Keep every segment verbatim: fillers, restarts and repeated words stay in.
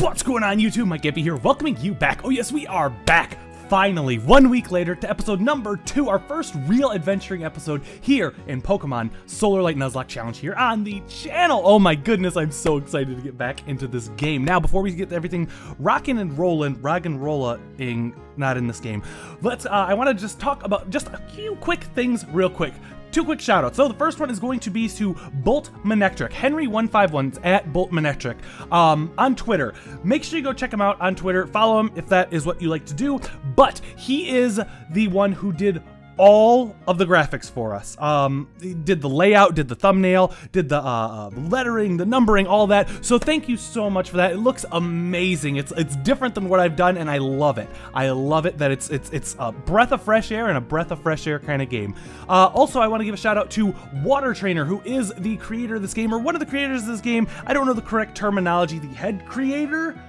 What's going on, YouTube? Mike F B here, welcoming you back. Oh yes, we are back, finally, one week later, to episode number two, our first real adventuring episode here in Pokemon Solar Light Nuzlocke Challenge here on the channel. Oh my goodness, I'm so excited to get back into this game. Now, before we get everything rockin' and rollin', rockin' rolla-ing, not in this game, let's, uh, I want to just talk about just a few quick things real quick. Two quick shoutouts. So the first one is going to be to Bolt Manectric, henry one fifty-one at Bolt Manectric um, on Twitter. Make sure you go check him out on Twitter. Follow him if that is what you like to do. But he is the one who did all of the graphics for us. Um, did the layout, did the thumbnail, did the uh, lettering, the numbering, all that. So thank you so much for that. It looks amazing. It's it's different than what I've done, and I love it. I love it that it's it's it's a breath of fresh air and a breath of fresh air kind of game. Uh, also, I want to give a shout out to Water Trainer, who is the creator of this game, or one of the creators of this game. I don't know the correct terminology. The head creator.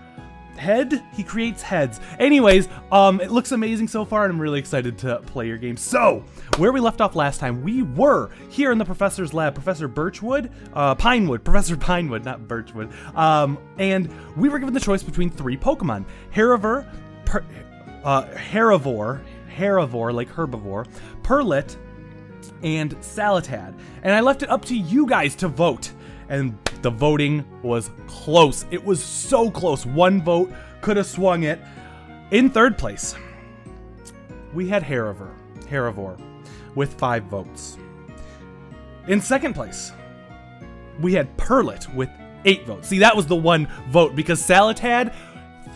Head? He creates heads. Anyways, um, it looks amazing so far, and I'm really excited to play your game. So, where we left off last time, we were here in the professor's lab, Professor Birchwood, uh, Pinewood, Professor Pinewood, not Birchwood, um, and we were given the choice between three Pokemon, Herivor, per, uh, Herivor, Herivor, like herbivore, Perlit, and Salatad, and I left it up to you guys to vote. And the voting was close. It was so close. One vote could have swung it. In third place, we had Herivor, Herivor with five votes. In second place, we had Perlit with eight votes. See, that was the one vote because Salatad,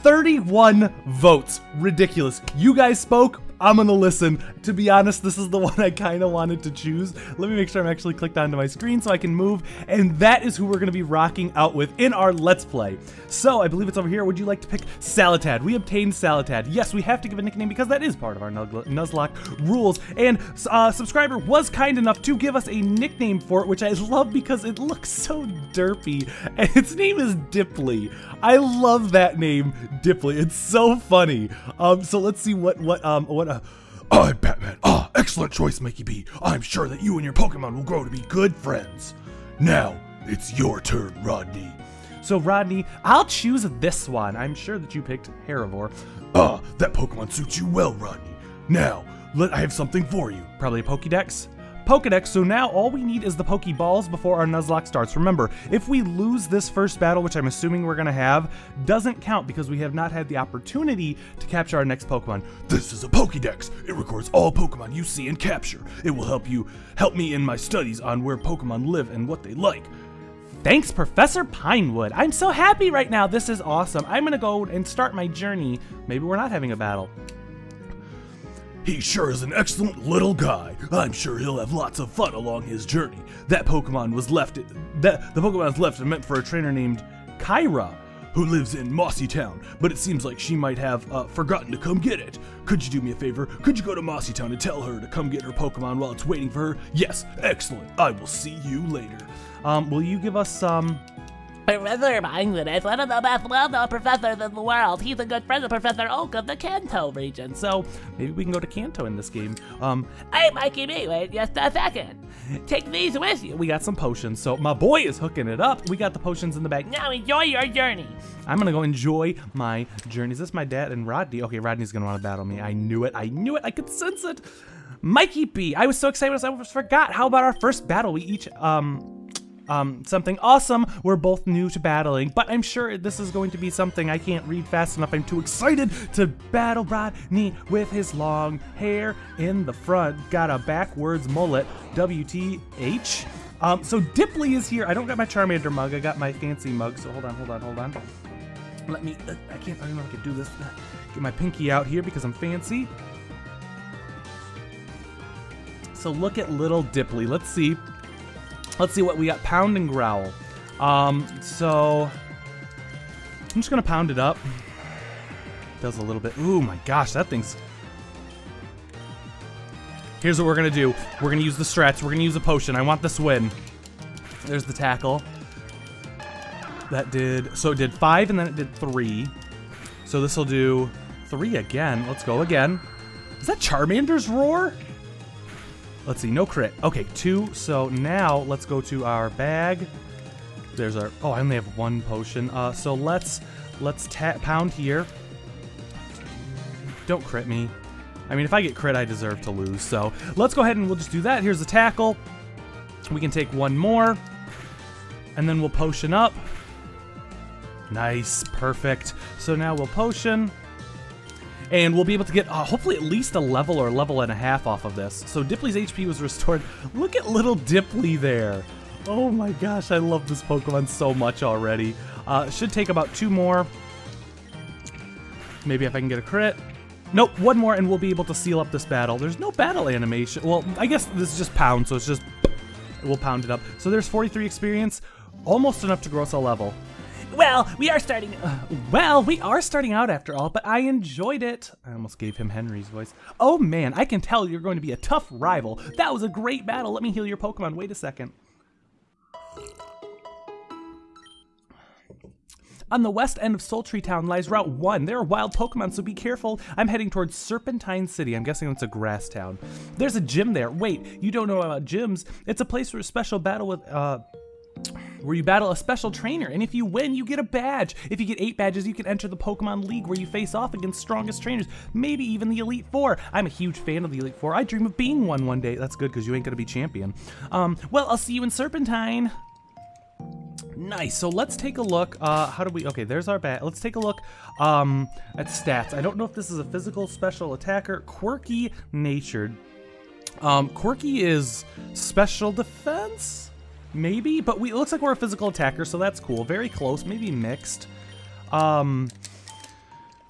thirty-one votes. Ridiculous. You guys spoke. I'm gonna listen. To be honest, this is the one I kinda wanted to choose. Let me make sure I'm actually clicked onto my screen so I can move, and that is who we're gonna be rocking out with in our Let's Play. So, I believe it's over here. Would you like to pick Salatad? We obtained Salatad. Yes, we have to give a nickname because that is part of our Nuzlocke rules, and uh, subscriber was kind enough to give us a nickname for it, which I love because it looks so derpy, and its name is Dipley. I love that name, Dipley. It's so funny. Um, so let's see what, what, um, what, Uh, I'm Batman. Ah, excellent choice, Mikey B. I'm sure that you and your Pokemon will grow to be good friends. Now, it's your turn, Rodney. So, Rodney, I'll choose this one. I'm sure that you picked Herivor. Ah, that Pokemon suits you well, Rodney. Now, let I have something for you. Probably a Pokédex? Pokedex, so now all we need is the Pokeballs before our Nuzlocke starts. Remember, if we lose this first battle, which I'm assuming we're going to have, doesn't count because we have not had the opportunity to capture our next Pokemon. This is a Pokedex. It records all Pokemon you see and capture. It will help you help me in my studies on where Pokemon live and what they like. Thanks, Professor Pinewood. I'm so happy right now. This is awesome. I'm going to go and start my journey. Maybe we're not having a battle. He sure is an excellent little guy. I'm sure he'll have lots of fun along his journey. That Pokemon was left, that the Pokemon's left and meant for a trainer named Kyra, who lives in Mossy Town, but it seems like she might have uh, forgotten to come get it. Could you do me a favor? Could you go to Mossy Town and tell her to come get her Pokemon while it's waiting for her? Yes, excellent. I will see you later. Um, will you give us some... Um Professor Pinewood is one of the best well-known professors in the world. He's a good friend of Professor Oak of the Kanto region, so maybe we can go to Kanto in this game. Um, hey, Mikey B, wait just a second. Take these with you. We got some potions, so my boy is hooking it up. We got the potions in the bag. Now enjoy your journey. I'm gonna go enjoy my journey. Is this my dad and Rodney? Okay, Rodney's gonna want to battle me. I knew it. I knew it. I could sense it. Mikey B, I was so excited. I almost forgot. How about our first battle? We each, um... Um, something awesome. We're both new to battling, but I'm sure this is going to be something I can't read fast enough. I'm too excited to battle Rodney with his long hair in the front. Got a backwards mullet. W T H. Um, so Dipley is here. I don't got my Charmander mug. I got my fancy mug. So hold on, hold on, hold on. Let me, uh, I can't, I don't know if I can do this. Get my pinky out here because I'm fancy. So look at little Dipley. Let's see. Let's see what we got. Pound and growl. Um, so I'm just gonna pound it up. Does a little bit. Ooh my gosh, that thing's. Here's what we're gonna do. We're gonna use the strats. We're gonna use a potion. I want this win. There's the tackle. That did. So it did five, and then it did three. So this will do three again. Let's go again. Is that Charmander's roar? Let's see, no crit. Okay, two. So now let's go to our bag. There's our. Oh, I only have one potion. Uh, so let's Let's tap pound here. Don't crit me. I mean, if I get crit, I deserve to lose. So let's go ahead and we'll just do that. Here's the tackle. We can take one more. And then we'll potion up. Nice. Perfect. So now we'll potion. And we'll be able to get, uh, hopefully, at least a level or level and a half off of this. So Dipley's H P was restored. Look at little Dipley there. Oh my gosh, I love this Pokemon so much already. Uh, should take about two more. Maybe if I can get a crit. Nope, one more and we'll be able to seal up this battle. There's no battle animation. Well, I guess this is just pound, so it's just... We'll pound it up. So there's forty-three experience, almost enough to gross a level. Well, we are starting... Uh, well, we are starting out after all, but I enjoyed it. I almost gave him Henry's voice. Oh man, I can tell you're going to be a tough rival. That was a great battle. Let me heal your Pokemon. Wait a second. On the west end of Sultry Town lies Route One. There are wild Pokemon, so be careful. I'm heading towards Serpentine City. I'm guessing it's a grass town. There's a gym there. Wait, you don't know about gyms. It's a place where a special battle with, uh, where you battle a special trainer, and if you win, you get a badge. If you get eight badges, you can enter the Pokemon League, where you face off against strongest trainers, maybe even the Elite Four. I'm a huge fan of the Elite Four. I dream of being one one day. That's good, because you ain't gonna be champion. Um, well, I'll see you in Serpentine. Nice, so let's take a look, uh, how do we, okay, there's our bat, let's take a look, um, at stats. I don't know if this is a physical, special, attacker, quirky, natured. Um, quirky is special defense, maybe, but we, it looks like we're a physical attacker, so that's cool, very close, maybe mixed. Um,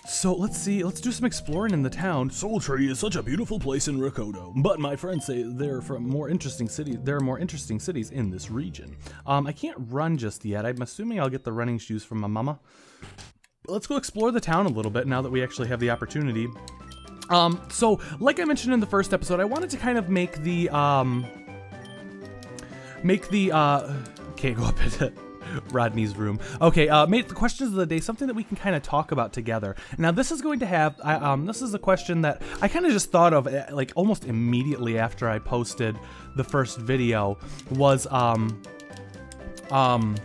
so let's see, let's do some exploring in the town. Sultry is such a beautiful place in Rikoto, but my friends say there are from more interesting cities. There are more interesting cities in this region. Um, I can't run just yet. I'm assuming I'll get the running shoes from my mama. Let's go explore the town a little bit now that we actually have the opportunity. Um, so like I mentioned in the first episode, I wanted to kind of make the um, make the uh, can't go up into Rodney's room. Okay, uh, mate, the questions of the day, something that we can kind of talk about together. Now, this is going to have, I, um, this is a question that I kind of just thought of, like, almost immediately after I posted the first video, was, um, um,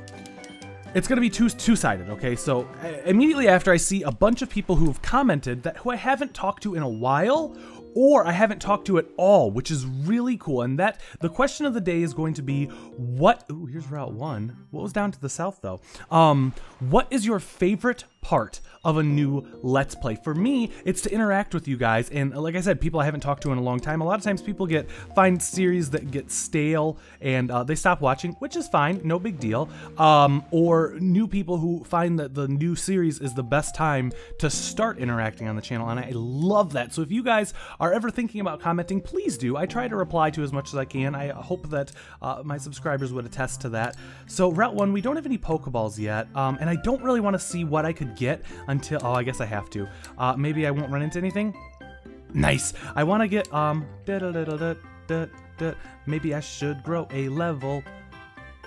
it's going to be two, two-sided, okay? So, immediately after, I see a bunch of people who have commented that, who I haven't talked to in a while, or I haven't talked to at all, which is really cool. And that, the question of the day is going to be, what, ooh, here's Route One. What was down to the south though? Um, what is your favorite part of a new Let's Play? For me, it's to interact with you guys. And like I said, people I haven't talked to in a long time. A lot of times people get, find series that get stale and uh, they stop watching, which is fine, no big deal. Um, or new people who find that the new series is the best time to start interacting on the channel. And I love that. So if you guys are Are ever thinking about commenting, please do. I try to reply to as much as I can. I hope that uh, my subscribers would attest to that. So Route One, we don't have any Pokeballs yet, um, and I don't really want to see what I could get until, oh, I guess I have to. Uh, maybe I won't run into anything. Nice. I want to get, um, da -da -da -da -da -da -da. Maybe I should grow a level.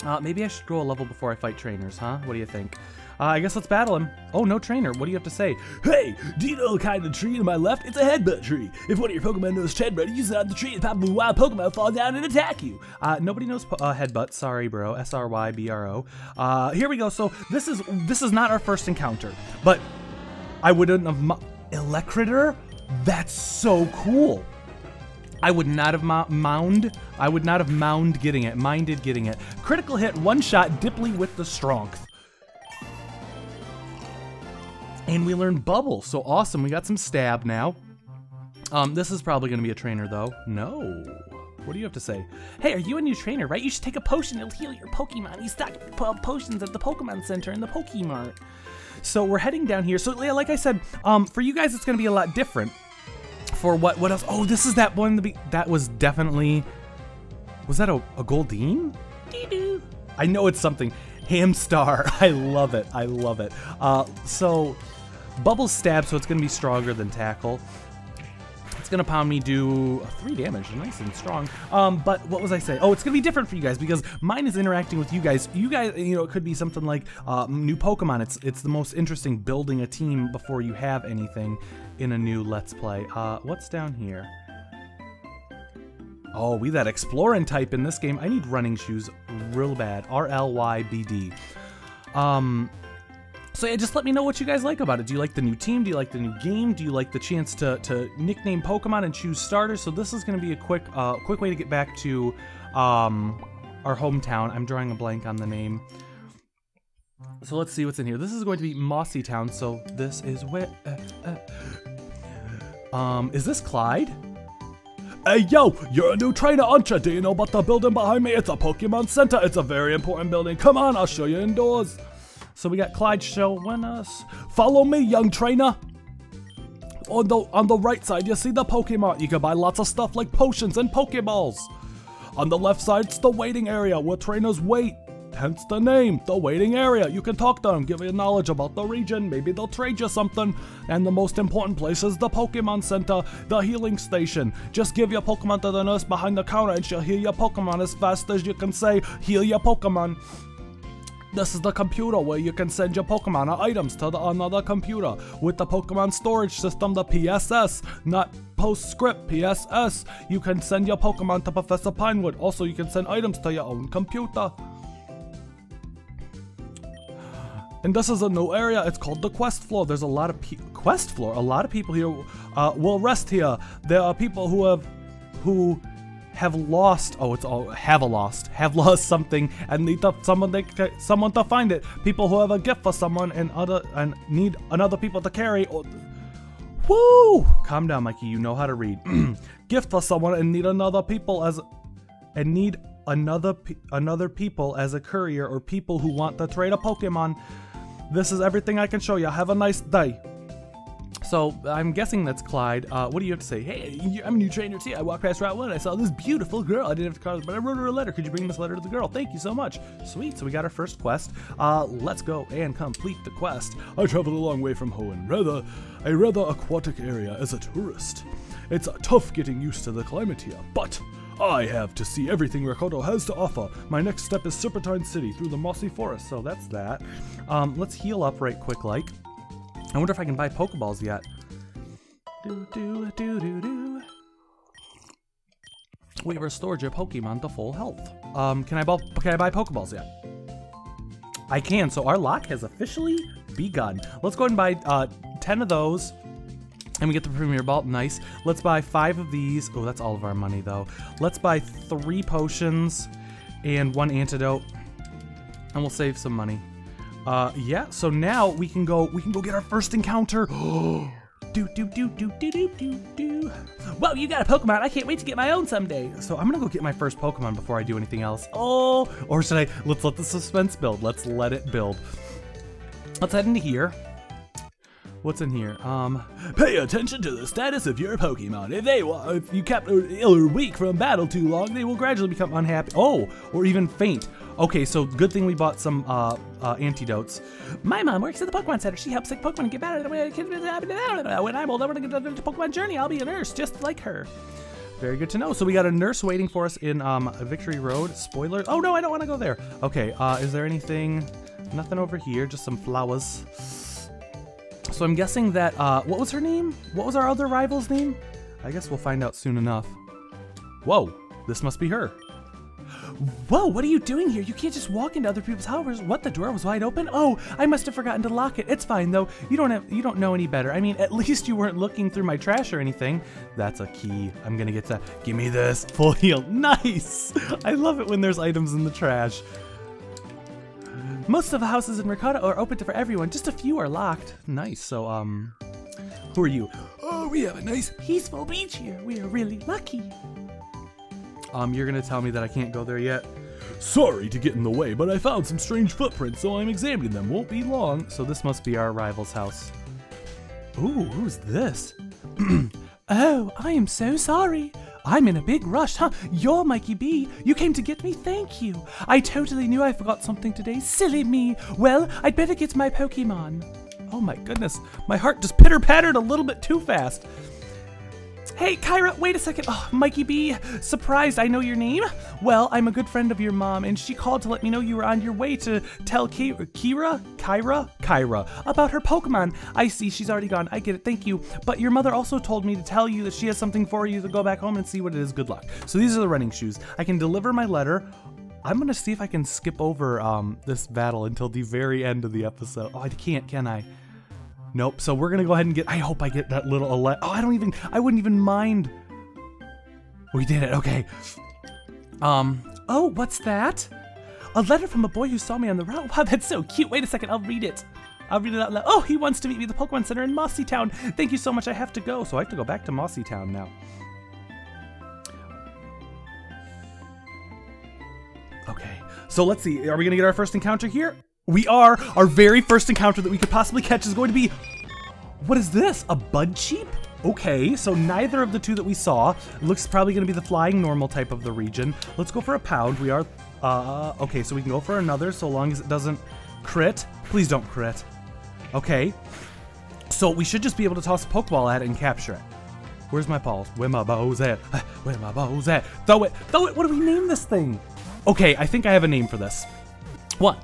Uh, maybe I should grow a level before I fight trainers, huh? What do you think? Uh, I guess let's battle him. Oh, no trainer. What do you have to say? Hey, do you know the kind of tree to my left? It's a headbutt tree. If one of your Pokemon knows headbutt, use it on the tree and probably wild Pokemon fall down and attack you. Uh, nobody knows uh, headbutt. Sorry, bro. S R Y B R O. Uh, here we go. So this is this is not our first encounter, but I wouldn't have... Electriter? That's so cool. I would not have mound. I would not have mound getting it. Minded getting it. Critical hit, one shot, Dipley with the strength. And we learned bubble, so awesome. We got some stab now. Um, this is probably gonna be a trainer though. No. What do you have to say? Hey, are you a new trainer, right? You should take a potion, it'll heal your Pokemon. You stock potions at the Pokemon Center and the Pokemart. So we're heading down here. So yeah, like I said, um, for you guys it's gonna be a lot different. For what, what else? Oh, this is that one, the be that was definitely, was that a, a Goldeen? Doo-doo. I know it's something. Hamstar, I love it, I love it. Uh, so, bubble stab, so it's gonna be stronger than tackle. It's gonna pound me, do three damage, nice and strong. Um, but what was I saying? Oh, it's gonna be different for you guys because mine is interacting with you guys. You guys, you know, it could be something like uh, new Pokemon. It's, it's the most interesting building a team before you have anything in a new Let's Play. Uh, what's down here? Oh, we that exploring type in this game. I need running shoes real bad. R L Y B D. Um... So yeah, just let me know what you guys like about it. Do you like the new team? Do you like the new game? Do you like the chance to, to nickname Pokemon and choose starters? So this is going to be a quick uh, quick way to get back to um, our hometown. I'm drawing a blank on the name. So let's see what's in here. This is going to be Mossy Town, so this is where... Uh, uh. Um, is this Clyde? Hey, yo, you're a new trainer, aren't you? Do you know about the building behind me? It's a Pokemon Center. It's a very important building. Come on, I'll show you indoors. So we got Clyde showing us. Follow me, young trainer. On the, on the right side, you see the Pokemon. You can buy lots of stuff like potions and Pokeballs. On the left side, it's the waiting area where trainers wait. Hence the name, the waiting area. You can talk to them, give you knowledge about the region, maybe they'll trade you something. And the most important place is the Pokemon Center, the healing station. Just give your Pokemon to the nurse behind the counter and she'll heal your Pokemon as fast as you can say, heal your Pokemon. This is the computer where you can send your Pokemon or items to the, another computer. With the Pokemon storage system, the P S S, not PostScript, P S S, you can send your Pokemon to Professor Pinewood. Also, you can send items to your own computer. And this is a new area. It's called the quest floor. There's a lot of pe quest floor. A lot of people here uh, will rest here. There are people who have, who have lost. Oh, it's all have a lost. Have lost something and need to, someone they someone to find it. People who have a gift for someone and other and need another people to carry. Or, woo! Calm down, Mikey. You know how to read. Gift for someone and need another people as, and need another another people as a courier or people who want to trade a Pokemon. This is everything I can show you. Have a nice day. So I'm guessing that's Clyde. Uh, what do you have to say? Hey, I'm a new trainer too. I walked past Route One. I saw this beautiful girl. I didn't have to call her, but I wrote her a letter. Could you bring this letter to the girl? Thank you so much. Sweet. So we got our first quest. Uh, let's go and complete the quest. I traveled a long way from Hoenn, rather a rather aquatic area as a tourist. It's tough getting used to the climate here, but I have to see everything Rikoto has to offer. My next step is Serpentine City through the mossy forest, so that's that. Um, let's heal up right quick like. I wonder if I can buy Pokeballs yet. Do, do, do, do, do. We restored your Pokemon to full health. Um, can I, can I buy Pokeballs yet? I can, so our lock has officially begun. Let's go ahead and buy uh, ten of those. And we get the Premier Bolt, nice. Let's buy five of these. Oh, that's all of our money though. Let's buy three potions and one antidote, and we'll save some money. Uh, yeah. So now we can go. We can go get our first encounter. Do do do do do do do do. Whoa, you got a Pokemon! I can't wait to get my own someday. So I'm gonna go get my first Pokemon before I do anything else. Oh, or should I? Let's let the suspense build. Let's let it build. Let's head into here. What's in here? Um, pay attention to the status of your Pokemon. If they, if you kept ill or weak from battle too long, they will gradually become unhappy. Oh, or even faint. Okay, so good thing we bought some uh, uh, antidotes. My mom works at the Pokemon Center. She helps sick Pokemon get better. When I'm old, I want to get into Pokemon journey. I'll be a nurse just like her. Very good to know. So we got a nurse waiting for us in um, Victory Road. Spoiler. Oh no, I don't want to go there. Okay, uh, is there anything? Nothing over here. Just some flowers. So I'm guessing that, uh, what was her name? What was our other rival's name? I guess we'll find out soon enough. Whoa, this must be her. Whoa, what are you doing here? You can't just walk into other people's houses. What, the door was wide open? Oh, I must have forgotten to lock it. It's fine though, you don't have, you don't know any better. I mean, at least you weren't looking through my trash or anything. That's a key, I'm gonna get that. Give me this, full heal, nice! I love it when there's items in the trash. Most of the houses in Rikoto are open to for everyone, just a few are locked. Nice, so, um, who are you? Oh, we have a nice, peaceful beach here. We are really lucky. Um, you're gonna tell me that I can't go there yet? Sorry to get in the way, but I found some strange footprints, so I'm examining them. Won't be long. So this must be our rival's house. Ooh, who's this? Oh, I am so sorry. I'm in a big rush, huh? You're Mikey B. You came to get me? Thank you. I totally knew I forgot something today. Silly me. Well, I'd better get my Pokemon. Oh my goodness. My heart just pitter-pattered a little bit too fast. Hey, Kyra, wait a second. Oh, Mikey B. Surprised I know your name? Well, I'm a good friend of your mom, and she called to let me know you were on your way to tell Ki Kira, Kyra, Kyra about her Pokemon. I see, she's already gone. I get it, thank you. But your mother also told me to tell you that she has something for you to go back home and see what it is. Good luck. So these are the running shoes. I can deliver my letter. I'm gonna see if I can skip over um, this battle until the very end of the episode. Oh, I can't, can I? Nope, so we're gonna go ahead and get, I hope I get that little ele- Oh, I don't even, I wouldn't even mind. We did it, okay. Um, oh, what's that? A letter from a boy who saw me on the route. Wow, that's so cute. Wait a second, I'll read it. I'll read it out loud. Oh, he wants to meet me at the Pokemon Center in Mossy Town. Thank you so much, I have to go. So I have to go back to Mossy Town now. Okay, so let's see. Are we gonna get our first encounter here? We are. Our very first encounter that we could possibly catch is going to be, what is this? A Budcheep? Okay, so neither of the two that we saw. Looks probably gonna be the flying normal type of the region. Let's go for a pound. We are, uh, okay, so we can go for another so long as it doesn't crit. Please don't crit. Okay, so we should just be able to toss a Pokeball at it and capture it. Where's my balls? Where my balls at? Where my balls at? Throw it, throw it, what do we name this thing? Okay, I think I have a name for this. One,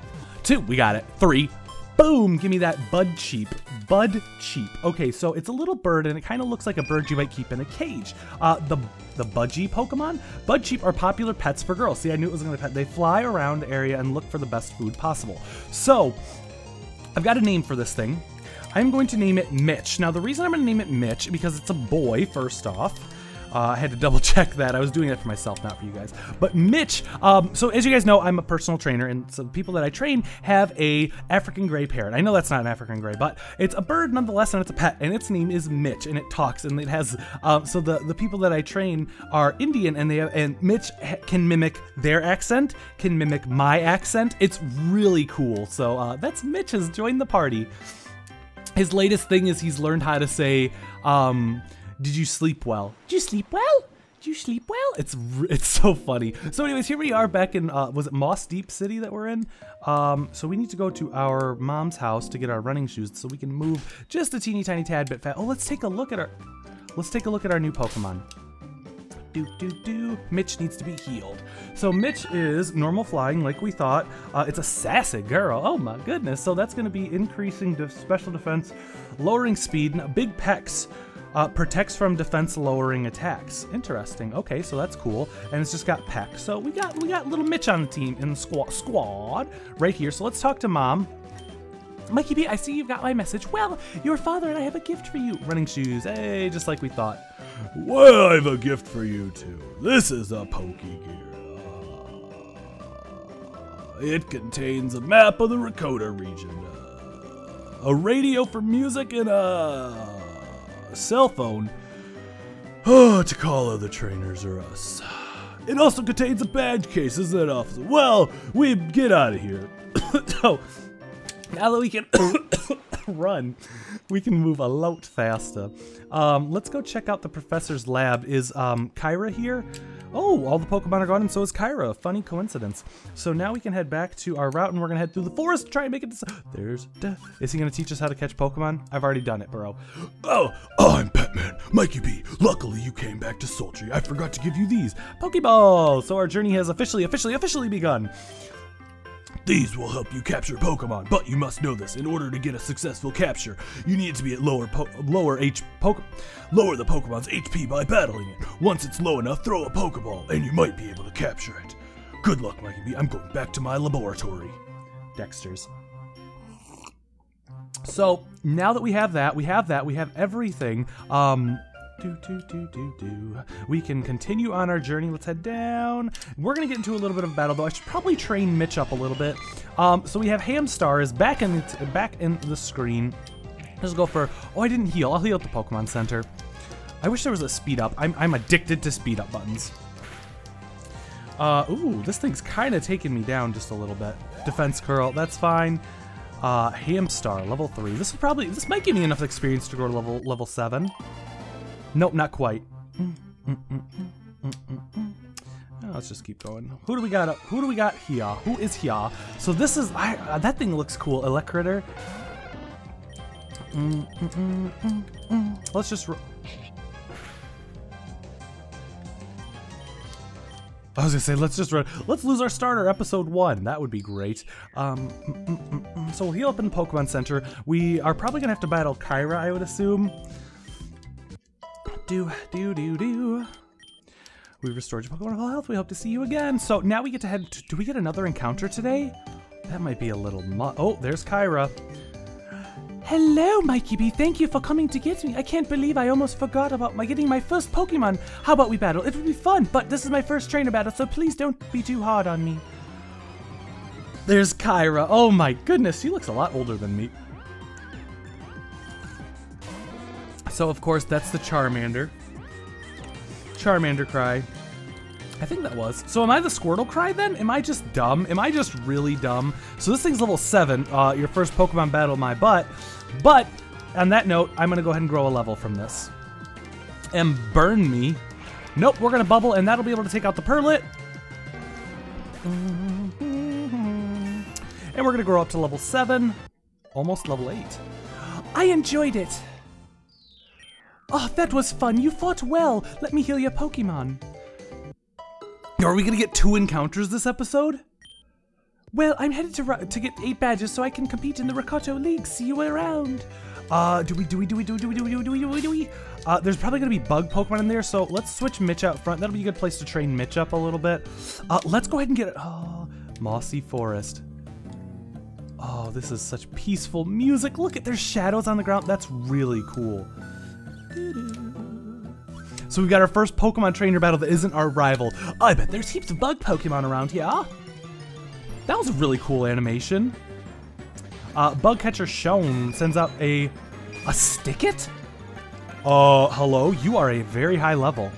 two, we got it. Three, boom, give me that Budcheep. Budcheep. Okay, so it's a little bird and it kind of looks like a bird you might keep in a cage. Uh, the the budgie Pokemon? Budcheep are popular pets for girls. See, I knew it was gonna be pet. They fly around the area and look for the best food possible. So, I've got a name for this thing. I'm going to name it Mitch. Now, the reason I'm gonna name it Mitch, because it's a boy, first off. Uh, I had to double check that. I was doing that for myself, not for you guys. But Mitch, um, so as you guys know, I'm a personal trainer, and so the people that I train have a African gray parrot. I know that's not an African gray, but it's a bird nonetheless, and it's a pet, and its name is Mitch, and it talks, and it has, um, so the, the people that I train are Indian, and they have, and Mitch ha can mimic their accent, can mimic my accent. It's really cool. So uh, that's Mitch has joined the party. His latest thing is he's learned how to say, um, did you sleep well? Did you sleep well? Did you sleep well? It's it's so funny. So anyways, here we are back in, uh, was it Moss Deep City that we're in? Um, so we need to go to our mom's house to get our running shoes so we can move just a teeny tiny tad bit fast. Oh, let's take a look at our, let's take a look at our new Pokemon. Do, do, do. Mitch needs to be healed. So Mitch is normal flying like we thought. Uh, it's a Sassaguro. Oh my goodness. So that's going to be increasing the special defense, lowering speed, and big pecs. Uh, protects from defense lowering attacks. Interesting. Okay, so that's cool. And it's just got peck. So we got we got little Mitch on the team in the squad squad right here. So let's talk to mom. Mikey B, I see you've got my message. Well, your father and I have a gift for you. Running shoes, hey, just like we thought. Well, I have a gift for you too. This is a Pokegear. Uh, it contains a map of the Rikoto region, uh, a radio for music, and a cell phone oh, to call other trainers or us. It also contains a badge case. Isn't that awful? Well, we get out of here. So now that we can run, we can move a lot faster. Um, let's go check out the professor's lab. Is um, Kyra here? Oh, all the Pokemon are gone, and so is Kyra. Funny coincidence. So now we can head back to our route, and we're gonna head through the forest to try and make it to... There's... Duh. Is he gonna teach us how to catch Pokemon? I've already done it, bro. Oh, I'm Batman, Mikey B. Luckily, you came back to Sultry. I forgot to give you these. Pokeballs! So our journey has officially, officially, officially begun. These will help you capture Pokemon, but you must know this. In order to get a successful capture, you need to be at lower po lower H Poke lower the Pokemon's H P by battling it. Once it's low enough, throw a Pokeball, and you might be able to capture it. Good luck, Mikey B. I'm going back to my laboratory. Dexter's. So now that we have that, we have that, we have everything. Um. Do, do, do, do, do. We can continue on our journey. Let's head down. We're gonna get into a little bit of a battle, though. I should probably train Mitch up a little bit. Um, so we have Hamstar is back in the back in the screen. Let's go for. Oh, I didn't heal. I'll heal at the Pokemon Center. I wish there was a speed up. I'm I'm addicted to speed up buttons. Uh, ooh, this thing's kind of taking me down just a little bit. Defense curl. That's fine. Uh, Hamstar level three. This will probably this might give me enough experience to go to level level seven. Nope, not quite. Mm, mm, mm, mm, mm, mm, mm. Oh, let's just keep going. Who do we got? Up? Who do we got here? Who is here? So this is I, uh, that thing looks cool. Electriter. Mm, mm, mm, mm, mm. Let's just. I was gonna say let's just run. Let's lose our starter episode one. That would be great. Um, mm, mm, mm, mm. So we'll heal up in the Pokemon Center. We are probably gonna have to battle Kyra, I would assume. Do do do do. We restored your Pokemon to full health. We hope to see you again. So now we get to head to, do we get another encounter today? That might be a little mu- Oh, there's Kyra. Hello, MikeyFB. Thank you for coming to get me. I can't believe I almost forgot about my getting my first Pokemon. How about we battle? It would be fun, but this is my first trainer battle, so please don't be too hard on me. There's Kyra. Oh my goodness, she looks a lot older than me. So of course, that's the Charmander. Charmander cry. I think that was. So am I the Squirtle cry then? Am I just dumb? Am I just really dumb? So this thing's level seven, uh, your first Pokemon battle my butt. But on that note, I'm gonna go ahead and grow a level from this. And burn me. Nope, we're gonna bubble and that'll be able to take out the Perlit. And we're gonna grow up to level seven, almost level eight. I enjoyed it. Oh, that was fun. You fought well. Let me heal your Pokemon. Are we gonna get two encounters this episode? Well, I'm headed to to get eight badges so I can compete in the Rikoto League. See you around. Uh, do we do we do we do we do we do we do we do we do we? Uh, there's probably gonna be bug Pokemon in there, so let's switch Mitch out front. That'll be a good place to train Mitch up a little bit. Uh, let's go ahead and get it. Oh, Mossy Forest. Oh, this is such peaceful music. Look at their shadows on the ground. That's really cool. So we've got our first Pokemon trainer battle that isn't our rival. I bet there's heaps of bug Pokemon around here. That was a really cool animation. Uh, bug catcher Shown sends out a a Sticket. Oh, uh, hello. You are a very high level.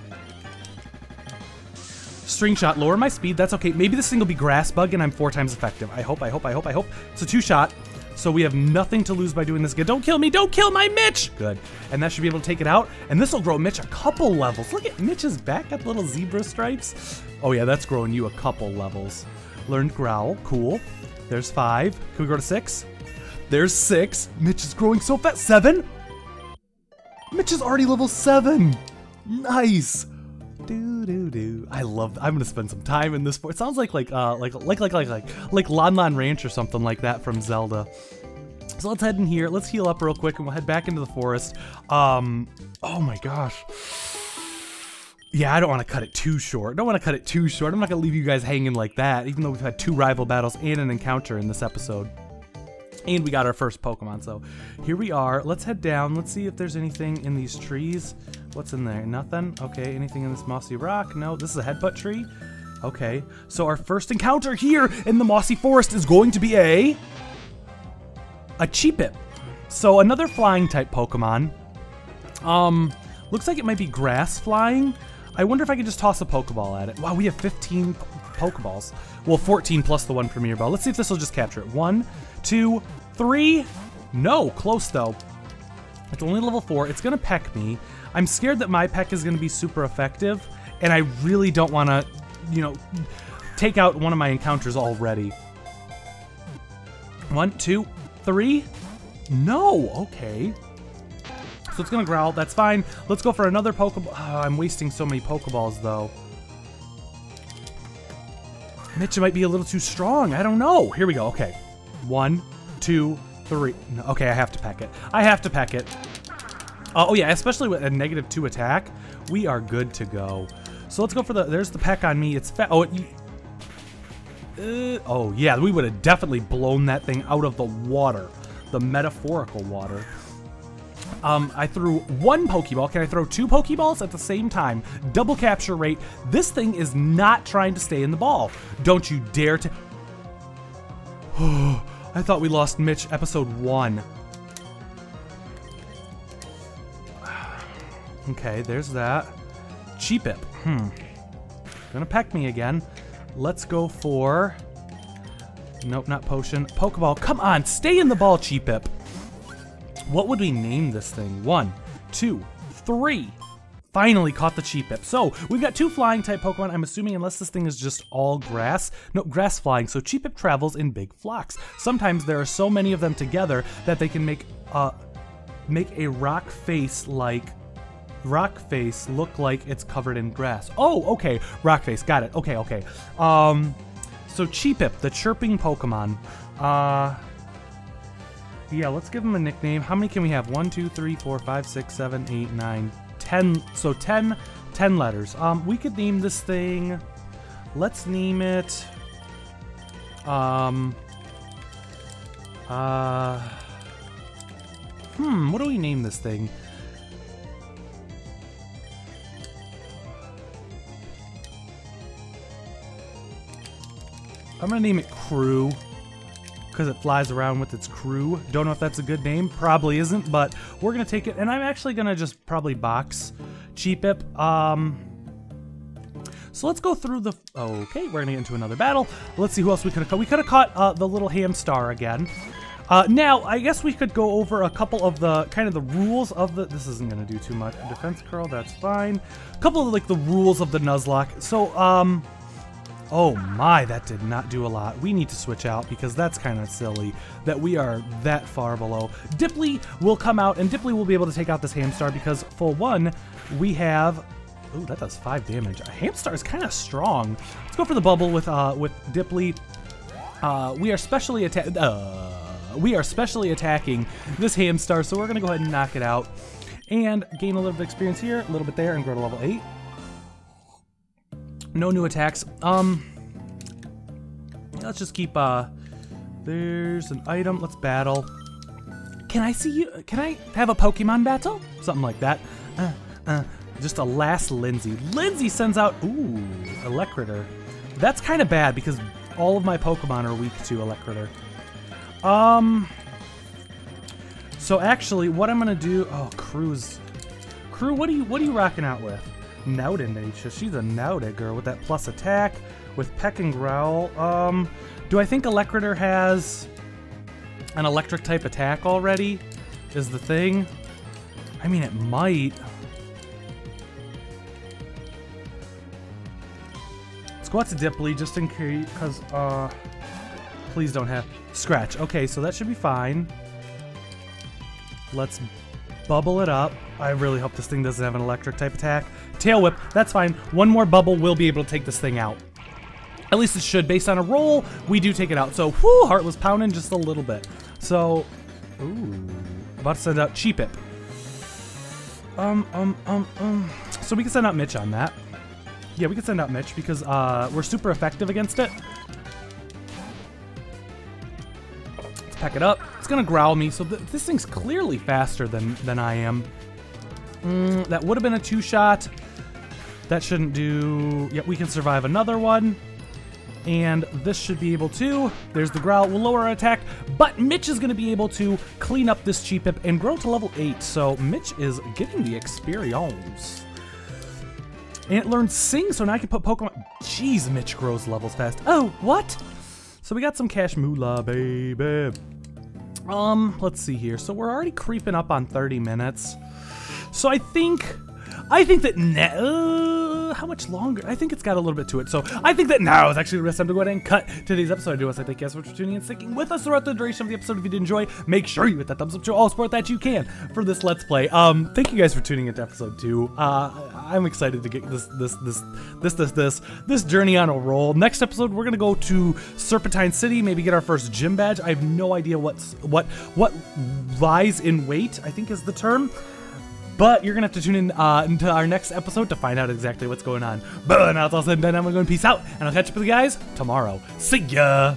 String shot, lower my speed. That's okay. Maybe this thing will be grass bug, and I'm four times effective. I hope. I hope. I hope. I hope. It's a two shot. So we have nothing to lose by doing this again. Don't kill me, don't kill my Mitch! Good, and that should be able to take it out, and this will grow Mitch a couple levels. Look at Mitch's back, got little zebra stripes. Oh yeah, that's growing you a couple levels. Learned Growl, cool. There's five, can we grow to six? There's six, Mitch is growing so fast, seven? Mitch is already level seven, nice. Do do do. I love. I'm gonna spend some time in this. It sounds like like uh like like like like like like Lon Lon Ranch or something like that from Zelda. So let's head in here. Let's heal up real quick, and we'll head back into the forest. Um. Oh my gosh. Yeah, I don't want to cut it too short. Don't want to cut it too short. I'm not gonna leave you guys hanging like that. Even though we've had two rival battles and an encounter in this episode, and we got our first Pokemon. So here we are. Let's head down. Let's see if there's anything in these trees. What's in there? Nothing? Okay, anything in this mossy rock? No, this is a headbutt tree? Okay, so our first encounter here in the mossy forest is going to be a... a Cheepip. So another flying type Pokemon. Um, looks like it might be grass flying. I wonder if I could just toss a Pokeball at it. Wow, we have fifteen po Pokeballs. Well, fourteen plus the one Premier Ball. Let's see if this will just capture it. One, two, three. No, close though. It's only level four. It's gonna peck me. I'm scared that my peck is going to be super effective, and I really don't want to, you know, take out one of my encounters already. One, two, three. No, okay. So it's going to growl. That's fine. Let's go for another Pokeball. Oh, I'm wasting so many Pokeballs, though. Mitch might be a little too strong. I don't know. Here we go. Okay. One, two, three. No, okay, I have to peck it. I have to peck it. Uh, oh yeah, especially with a negative two attack, we are good to go. So let's go for the, there's the peck on me, it's fat, oh, it, uh, oh yeah, we would have definitely blown that thing out of the water, the metaphorical water. Um, I threw one Pokeball, can I throw two Pokeballs at the same time? Double capture rate, this thing is not trying to stay in the ball. Don't you dare to, I thought we lost Mitch episode one. Okay, there's that. Cheepip. Hmm. Gonna peck me again. Let's go for... Nope, not potion. Pokeball. Come on, stay in the ball, Cheepip. What would we name this thing? One, two, three. Finally caught the Cheepip. So, we've got two flying-type Pokemon, I'm assuming, unless this thing is just all grass. No, grass flying. So Cheepip travels in big flocks. Sometimes there are so many of them together that they can make, uh, make a rock face like... Rock face look like it's covered in grass. Oh, okay. Rock face. Got it. Okay, okay. Um, so Cheepip, the chirping Pokemon. Uh, yeah, let's give him a nickname. How many can we have? One, two, three, four, five, six, seven, eight, nine, ten. So ten ten letters. Um, we could name this thing. Let's name it. Um. Uh. Hmm. What do we name this thing? I'm gonna name it Crew, because it flies around with its crew. Don't know if that's a good name. Probably isn't, but we're gonna take it, and I'm actually gonna just probably box Cheepip. Um, so let's go through the. Okay, we're gonna get into another battle. Let's see who else we could have caught. We could have caught uh, the little Hamstar again. Uh, now I guess we could go over a couple of the kind of the rules of the. This isn't gonna do too much. Defense curl, that's fine. A couple of like the rules of the Nuzlocke. So um. Oh my, that did not do a lot. We need to switch out because that's kind of silly that we are that far below. Dipley will come out and Dipley will be able to take out this Hamstar because for one, we have... Ooh, that does five damage. A Hamstar is kind of strong. Let's go for the bubble with uh, with Dipley. Uh, we are specially atta- uh, we are specially attacking this Hamstar, so we're going to go ahead and knock it out and gain a little bit of experience here, a little bit there, and grow to level eight. No new attacks. Um, let's just keep, uh, there's an item. Let's battle. Can I see you? Can I have a Pokemon battle? Something like that. Uh, uh, just a last Lindsay. Lindsay sends out, ooh, Electriter. That's kind of bad because all of my Pokemon are weak to Electriter. Um, so actually what I'm going to do, oh, Crew's, Crew, what are you, what are you rocking out with? Nouted nature. She's a nouted girl with that plus attack with peck and growl. Um, do I think Electriter has an electric type attack already? Is the thing? I mean, it might. Let's go out to Dipley just in case, because uh, please don't have scratch. Okay, so that should be fine. Let's bubble it up. I really hope this thing doesn't have an electric type attack. Tail whip, that's fine. One more bubble will be able to take this thing out. At least it should. Based on a roll, we do take it out. So, whoo, heart was pounding just a little bit. So, ooh, about to send out Cheepip. Um, um, um, um. So we can send out Mitch on that. Yeah, we can send out Mitch because uh, we're super effective against it. Let's pack it up. It's gonna growl me. So th this thing's clearly faster than than I am. Mm, that would have been a two-shot. That shouldn't do... Yep, we can survive another one. And this should be able to... There's the growl. We'll lower our attack. But Mitch is going to be able to clean up this Cheepip and grow to level eight. So Mitch is getting the experience. And it learned Sing, so now I can put Pokemon... Jeez, Mitch grows levels fast. Oh, what? So we got some cash moolah, baby. Um, let's see here. So we're already creeping up on thirty minutes. So I think, I think that, uh, how much longer? I think it's got a little bit to it. So I think that now is actually the best time to go ahead and cut today's episode. I do want to thank you guys so much for tuning in and sticking with us throughout the duration of the episode. If you did enjoy, make sure you hit that thumbs up to all support that you can for this Let's Play. Um, thank you guys for tuning into episode two. Uh, I'm excited to get this, this, this, this, this, this, this journey on a roll. Next episode, we're going to go to Serpentine City, maybe get our first gym badge. I have no idea what's, what, what lies in wait, I think is the term. But you're going to have to tune in uh, into our next episode to find out exactly what's going on. But now it's all said and done. I'm going to peace out, and I'll catch up with you guys tomorrow. See ya!